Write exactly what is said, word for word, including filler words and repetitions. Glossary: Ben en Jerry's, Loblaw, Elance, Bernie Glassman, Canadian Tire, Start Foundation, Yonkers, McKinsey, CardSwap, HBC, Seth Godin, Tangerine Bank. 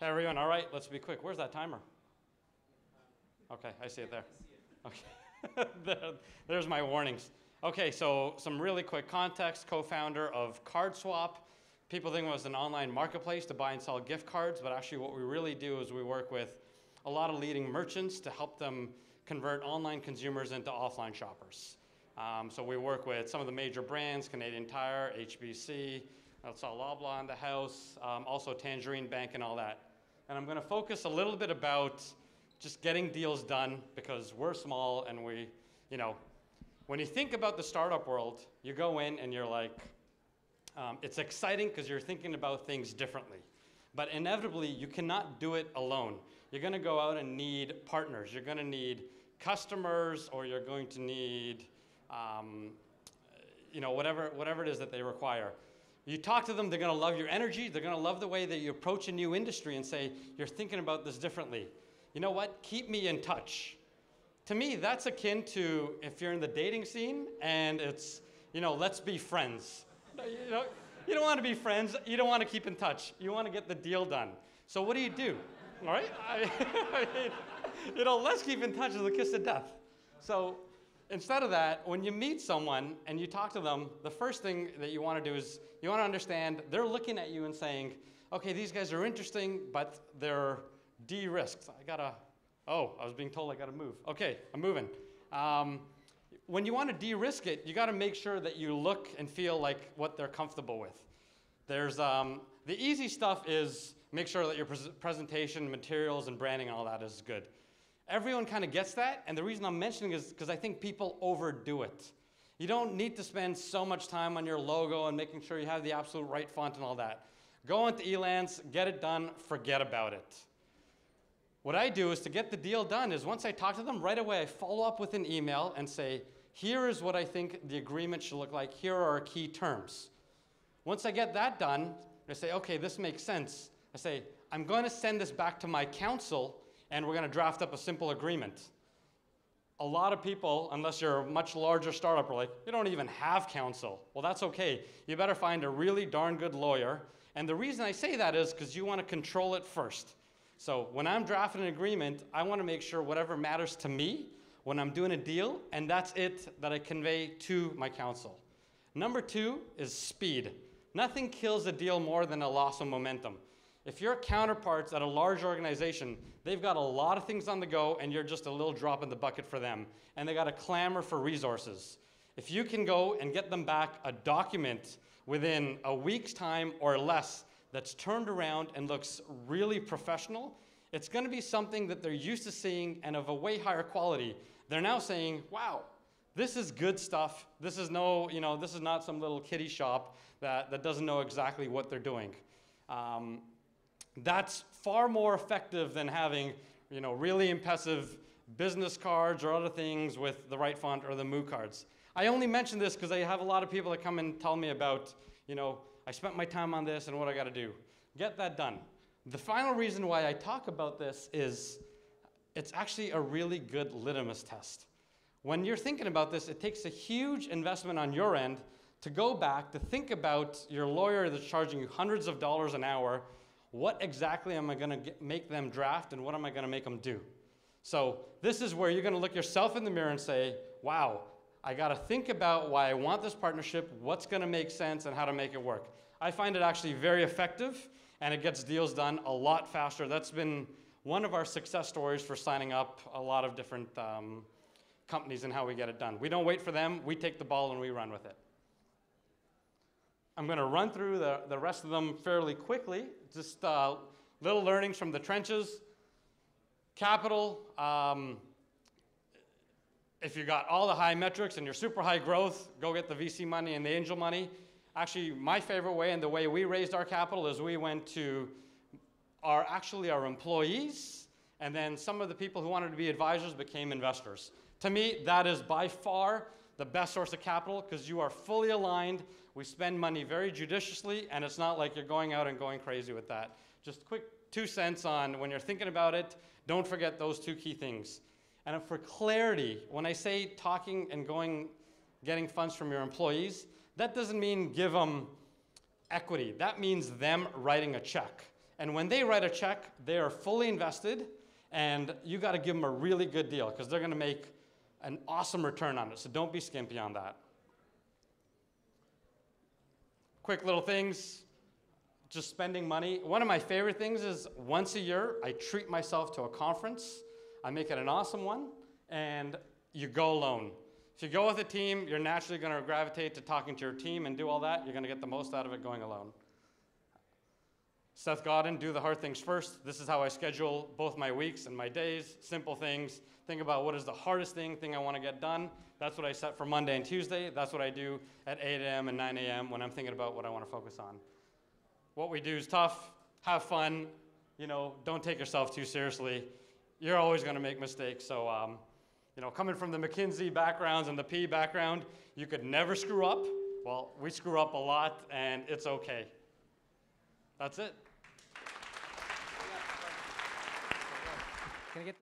Hey, everyone, all right, let's be quick. Where's that timer? Okay, I see it there. Okay, there, there's my warnings. Okay, so some really quick context, co-founder of CardSwap. People think it was an online marketplace to buy and sell gift cards, but actually what we really do is we work with a lot of leading merchants to help them convert online consumers into offline shoppers. Um, so we work with some of the major brands, Canadian Tire, H B C, I saw Loblaw in the house, um, also Tangerine Bank and all that. And I'm gonna focus a little bit about just getting deals done because we're small and we, you know, when you think about the startup world, you go in and you're like, um, it's exciting because you're thinking about things differently. But inevitably, you cannot do it alone. You're gonna go out and need partners. You're gonna need customers or you're going to need, um, you know, whatever, whatever it is that they require. You talk to them, they're gonna love your energy, they're gonna love the way that you approach a new industry and say, you're thinking about this differently. You know what, keep me in touch. To me, that's akin to if you're in the dating scene and it's, you know, let's be friends. You know, you don't wanna be friends, you don't wanna keep in touch, you wanna get the deal done. So what do you do, all right? I, I mean, you know, let's keep in touch is the kiss of death. So instead of that, when you meet someone and you talk to them, the first thing that you wanna do is you wanna understand they're looking at you and saying, okay, these guys are interesting, but they're de-risked. I gotta, oh, I was being told I gotta move. Okay, I'm moving. Um, when you wanna de-risk it, you gotta make sure that you look and feel like what they're comfortable with. There's, um, the easy stuff is make sure that your pres presentation, materials, and branding, all that is good. Everyone kind of gets that, and the reason I'm mentioning is because I think people overdo it. You don't need to spend so much time on your logo and making sure you have the absolute right font and all that. Go into Elance, get it done, forget about it. What I do is to get the deal done is once I talk to them, right away I follow up with an email and say, here is what I think the agreement should look like, here are our key terms. Once I get that done, I say, okay, this makes sense. I say, I'm going to send this back to my counsel and we're gonna draft up a simple agreement. A lot of people, unless you're a much larger startup, are like, you don't even have counsel. Well, that's okay. You better find a really darn good lawyer. And the reason I say that is because you wanna control it first. So when I'm drafting an agreement, I wanna make sure whatever matters to me when I'm doing a deal, and that's it that I convey to my counsel. Number two is speed. Nothing kills a deal more than a loss of momentum. If your counterpart's at a large organization, they've got a lot of things on the go and you're just a little drop in the bucket for them. And they got a clamor for resources. If you can go and get them back a document within a week's time or less that's turned around and looks really professional, it's gonna be something that they're used to seeing and of a way higher quality. They're now saying, wow, this is good stuff. This is no, you know, this is not some little kiddie shop that, that doesn't know exactly what they're doing. Um, That's far more effective than having, you know, really impressive business cards or other things with the right font or the M O O cards. I only mention this because I have a lot of people that come and tell me about, you know, I spent my time on this and what I got to do. Get that done. The final reason why I talk about this is it's actually a really good litmus test. When you're thinking about this, it takes a huge investment on your end to go back to think about your lawyer that's charging you hundreds of dollars an hour. What exactly am I gonna get, make them draft and what am I gonna make them do? So this is where you're gonna look yourself in the mirror and say, wow, I gotta think about why I want this partnership, what's gonna make sense and how to make it work. I find it actually very effective and it gets deals done a lot faster. That's been one of our success stories for signing up a lot of different um, companies and how we get it done. We don't wait for them, we take the ball and we run with it. I'm gonna run through the, the rest of them fairly quickly. Just uh, little learnings from the trenches. Capital, um, if you got all the high metrics and you're super high growth, go get the V C money and the angel money. Actually, my favorite way and the way we raised our capital is we went to our, actually our employees, and then some of the people who wanted to be advisors became investors. To me, that is by far the best source of capital because you are fully aligned. We spend money very judiciously and it's not like you're going out and going crazy with that. Just quick two cents on when you're thinking about it, don't forget those two key things. And for clarity, when I say talking and going, getting funds from your employees, that doesn't mean give them equity. That means them writing a check. And when they write a check, they are fully invested, and you got to give them a really good deal because they're going to make an awesome return on it. So don't be skimpy on that. Quick little things, just spending money. One of my favorite things is once a year, I treat myself to a conference. I make it an awesome one, and you go alone. If you go with a team, you're naturally going to gravitate to talking to your team and do all that. You're going to get the most out of it going alone. Seth Godin, do the hard things first. This is how I schedule both my weeks and my days. Simple things. Think about what is the hardest thing, thing I want to get done. That's what I set for Monday and Tuesday. That's what I do at eight A M and nine A M when I'm thinking about what I want to focus on. What we do is tough. Have fun. You know, don't take yourself too seriously. You're always going to make mistakes. So, um, you know, coming from the McKinsey backgrounds and the P background, you could never screw up. Well, we screw up a lot, and it's okay. That's it. Can I get